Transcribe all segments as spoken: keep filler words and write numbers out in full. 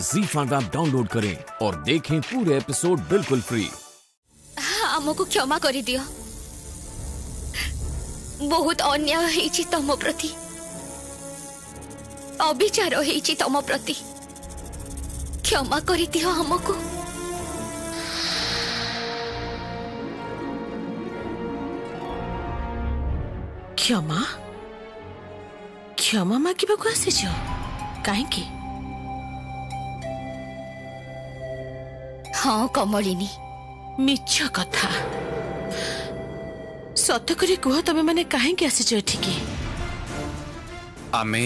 ज़ी five app download करें और देखें पूरे एपिसोड बिल्कुल फ्री। आमको क्षमा करि दियो, बहुत अन्याय हेछि तम प्रति, अविचार हेछि तम प्रति, क्षमा करि दियो आमको। क्षमा क्षमा मागिबाकु आसिछ काहेकि? हाँ कमलिनी, मिछ कथा सत्य करी कह, तमे माने काहेकि आसिछ एठिकी? आमे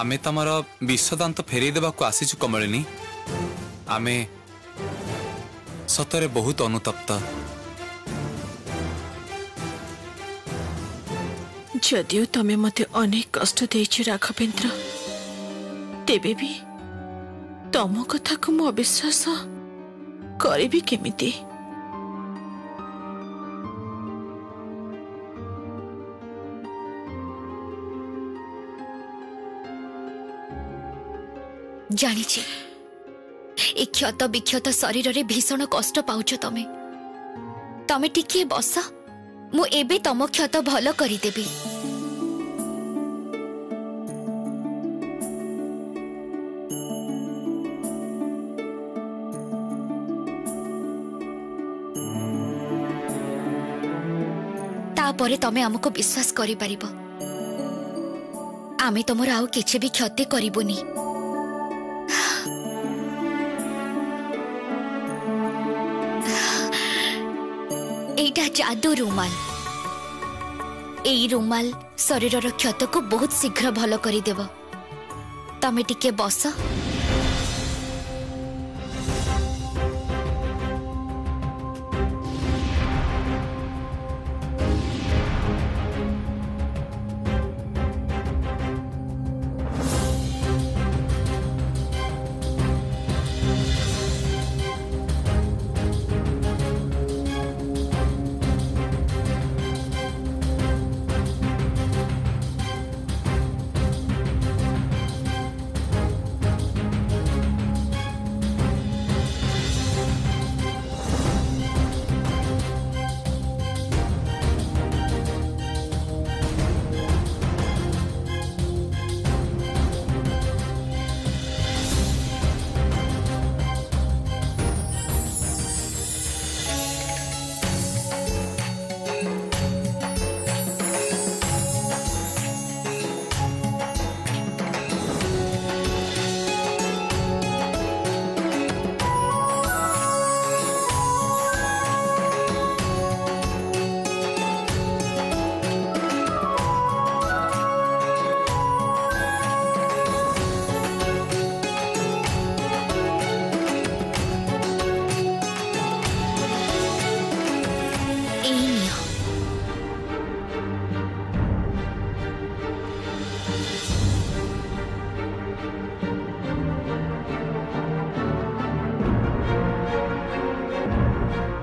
आमे तमर विषदांत फेरी देबाकु आसिछ कमलिनी। आमे सतरे बहुत अनुतप्त। जदिव तमें मते अनेक कष्ट राघवेन्द्र, तेबे भी तम कथा को मु अविश्वास करेबी केमिति? जानिछि ए क्षत विक्षत शरीर रे भीषण कष्ट पाउछ तमे, तमे टिके बस, मु एबे तम क्षत भल करिदेबी। तापरे तमे आमको विश्वास करि परिबो, आमे तमर आउ किछि भी क्षति करिबुनी। एटा जादू रुमाल, एई रुमाल शरीर रो क्षत को बहुत शीघ्र भल करिदेव। तमे टिके बस।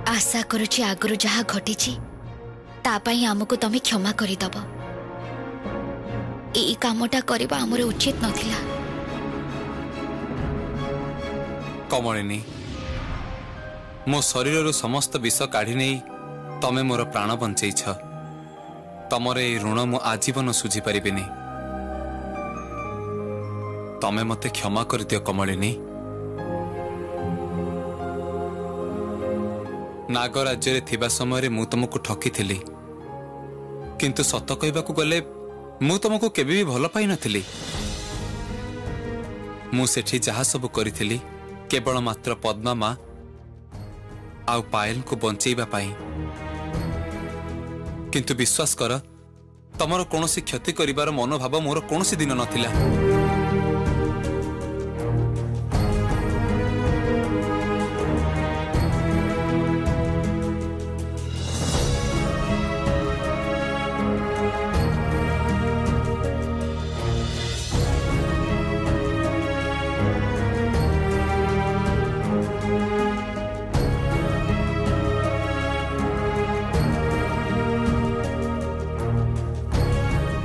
आशा करुछि आगरु जहा घटीछि तापाई आमको तमे क्षमा करिदब। एई कामटा करबा हमर उचित नथिला। कमलिनी, मो शरीर रो समस्त विष काढी नै तमे मोर प्राण बंचैछ। तमरे ए ऋण मो आजीवन सुझी परिबिनी। तमे मते क्षमा कर दियो कमलिनी। नाग राज्य थिबा समय मु तुमको ठकी थिली, किंतु सत कहबाकू गले मु तुमको केबे भी भल पाई नथिली। मु सेठी जहा सब करिथिली केवल मात्र पद्मा मा आउ पायल को बंचेबा पाई, किंतु विश्वास कर तमरो कोनोसी क्षति करिवार मनोभाव मोर कोनोसी दिन नथिला।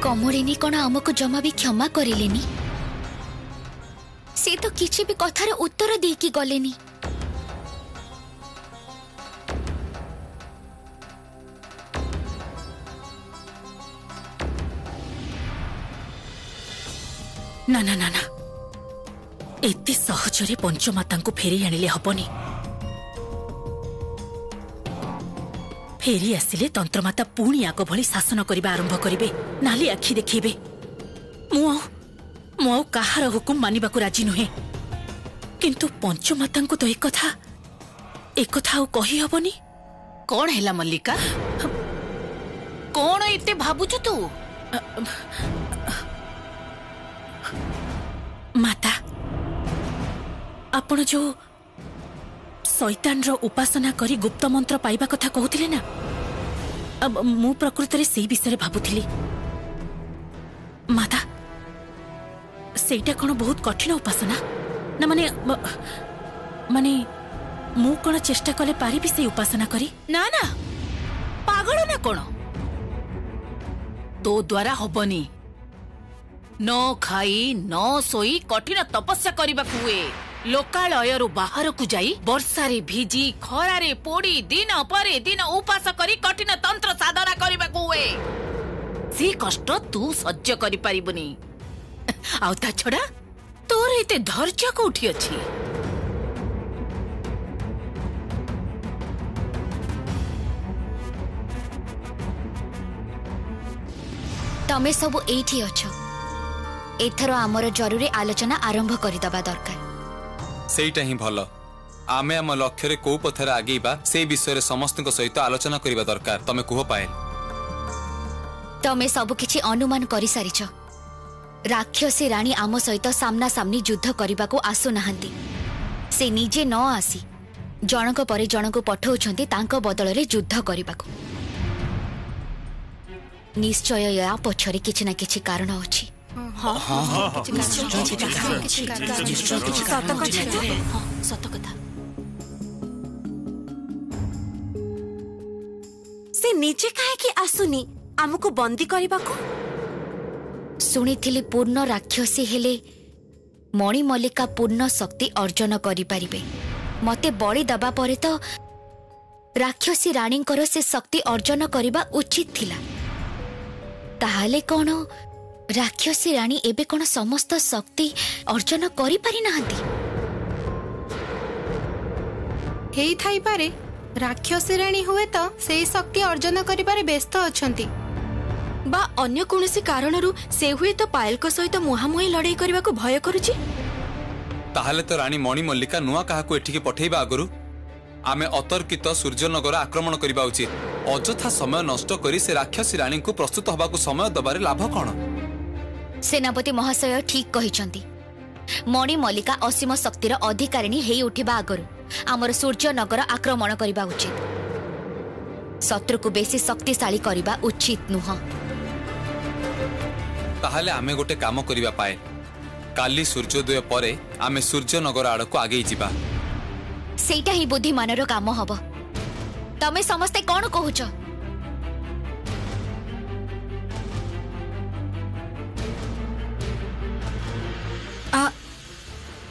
कमलिनी कौन आमको जमा भी क्षमा करिलेनी? से से तो किसी भी कथार उत्तर दे कि गलेनी। ना ना ना ना एति सहजरे पंचमाता को फेरी आनिले हबनी। फेरी आसिले तंत्रमाता पुणी आग भली शासन करने आरंभ करेंगे, नाली आखि देखेबे। मु मु कहार हुकुम मानिबा को राजी नुहे, किंतु पंचमाता को तो एक कथा एक कथा कही हबनी। कौन हैला मल्लिका, कौन एते भाबुछु तू? माता आपण जो शैतान रो उपासना करी गुप्त मंत्र पाइबा कथा कहूतिले ना, अब मु प्रकृत रे सेई विषय रे भाबुतिली। माता सेटा कोन बहुत कठिन उपासना ना, माने माने मु कोन चेष्टा करले पारी भी सेई उपासना करी? ना ना पागल ना कोन, तो द्वारा होबनी। न खाई न सोई कठिन तपस्या करिबा कुए, लोकालय रु बाहर को जाई वर्षा रे भिजी खरा रे पोड़ी दिन परे दिन उपास करी कठिन तंत्र साधना करिबा कुए। सी कष्ट तू सह्य करि परिबुनी। आउ ता छड़ा तोर एते धैर्य कोठी अछि? तमे सब एठी अछो, एथर आमर जरूरी आलोचना आरंभ करि दबा दरकार। सेटा ही भल आमे आम लक्ष्य रे को पथर आगेबा से विषय रे समस्त को सहित आलोचना करिबा दरकार। तमे कुहो पाए, तमे सब किछि अनुमान करि सारिछ। राक्षसी रानी आम सहित सामना सामनी युद्ध करिबा को आसु नहंती, से निजे न आसी जनक परे जनक पठाउछन्ती तांको बदल रे युद्ध करिबा को। निश्चय या पछरे किछि ना किछि कारण अछि। हाँ हाँ से नीचे काहे कि आसुनी आमको बंदी करिबा को? सुनीथिली पूर्ण राक्षसी हेले मणि मल्लिका पूर्ण शक्ति अर्जन करि परिबे। मते बड़ी दबा परे तो राक्षसी रानी कर से शक्ति अर्जन करिबा उचित थिला। ताहले कोन राक्षसी रानी एबे कोन समस्त शक्ति अर्जन करि पारि नाहंती? हेई थाई पारे राक्षसी रानी हुए तो सेई शक्ति अर्जन करि पारे व्यस्त अछंती, बा अन्य कोनोसी कारणरु से हुए तो पायल को सहित मुहामुही लड़ाई करिबा को भय करूची। ताहले तो रानी मणि मल्लिका नुआ काहा को एठिके पठेइबा आगरु आमे अतर्कित सूर्यनगर आक्रमण करिबा उचित। अजथा समय नष्ट करी से राक्षसी रानी को प्रस्तुत होबा को समय दबारे लाभ कोन? सेनापति महाशय ठीक कहिसंती। मणि मल्लिका असीम शक्तिर अधिकारिणी हेई उठिबा आगरु आमर सूर्यनगर आक्रमण करिबा उचित। शत्रु को बेसी शक्तिशाली करिबा उचित नुह। ताहले आमे गोटे काम करिबा पाए, काली सूर्योदय परे आमे सूर्यनगर आड़ को आगे जीवा। सेटा ही बुद्धिमानर काम हबो। तमे समस्ते कोन कहूछ?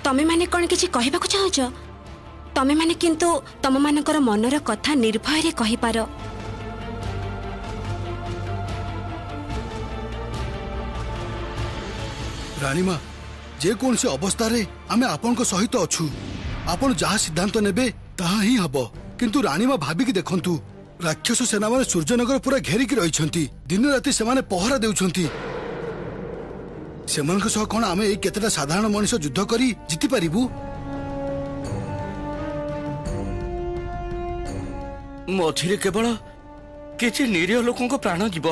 तमे माने कौन किसी कहबा को चाहछ? तमे माने किंतु तम मानकर मनर कथा निर्भय रे कहि पारो। रानी मा जे कोन से अवस्था रे आमे आपन को सहित अछु, आपन जहा सिद्धांत नेबे ताहा ही हबो। किंतु रानी मा भाबी की देखंतु राक्षस सेना माने सूर्यनगर पूरा घेरी की रही छंती, दिन राती से माने पहरा देउ छंती। सेमन को सह कोन आमे एक केतेटा साधारण मनुष्य युद्ध करी जीति परिबू? मोथिरे केवल किछि निरीह लोकन को प्राण जीव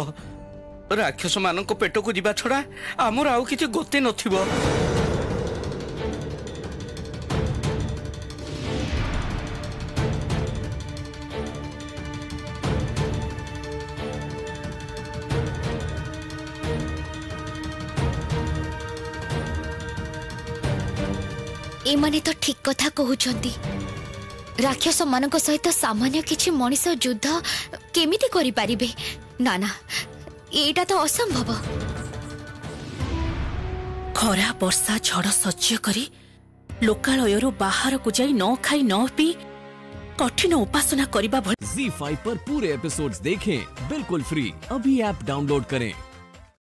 राक्षस मानन को पेट को जीवा छड़ा आमर आउ किछि गोते नथिबो। इमाने तो ठीक कथा कहउछंती। राक्षस मानक सहित सामान्य किछि मनुष्य युद्ध केमिति करि पारिबे? ना ना एटा तो असंभव। खरा वर्षा झड़ सह्य करी लोकालयरू बाहर को जाई न खाई न पी कठिन उपासना करिबा। जी फाइव पर पूरे एपिसोड्स देखें बिल्कुल फ्री। अभी ऐप डाउनलोड करें।